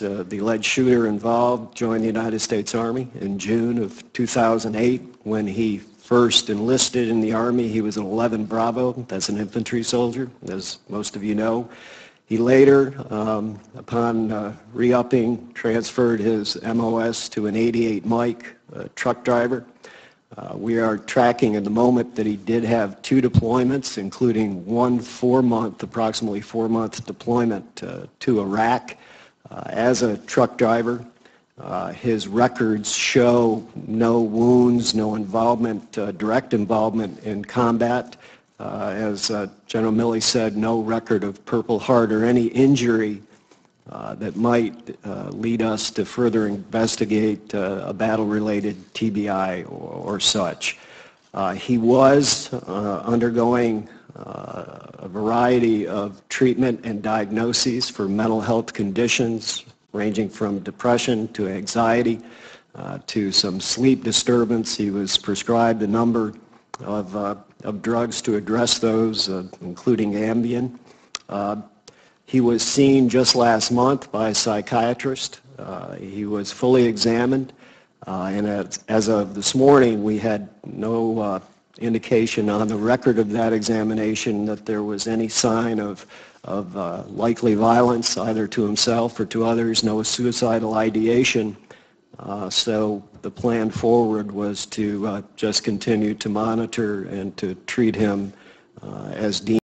August, the alleged shooter involved joined the United States Army in June of 2008. When he first enlisted in the Army, he was an 11 Bravo. That's an infantry soldier, as most of you know. He later, upon re-upping, transferred his MOS to an 88 Mike truck driver. We are tracking at the moment that he did have 2 deployments, including one approximately four-month deployment to Iraq as a truck driver. His records show no wounds, no involvement, direct involvement in combat. As General Milley said, no record of Purple Heart or any injury that might lead us to further investigate a battle-related TBI or such. He was undergoing a variety of treatment and diagnoses for mental health conditions, ranging from depression to anxiety to some sleep disturbance. He was prescribed a number of drugs to address those, including Ambien. He was seen just last month by a psychiatrist. He was fully examined, and as of this morning, we had no indication on the record of that examination that there was any sign of likely violence, either to himself or to others, no suicidal ideation. So the plan forward was to just continue to monitor and to treat him as deemed.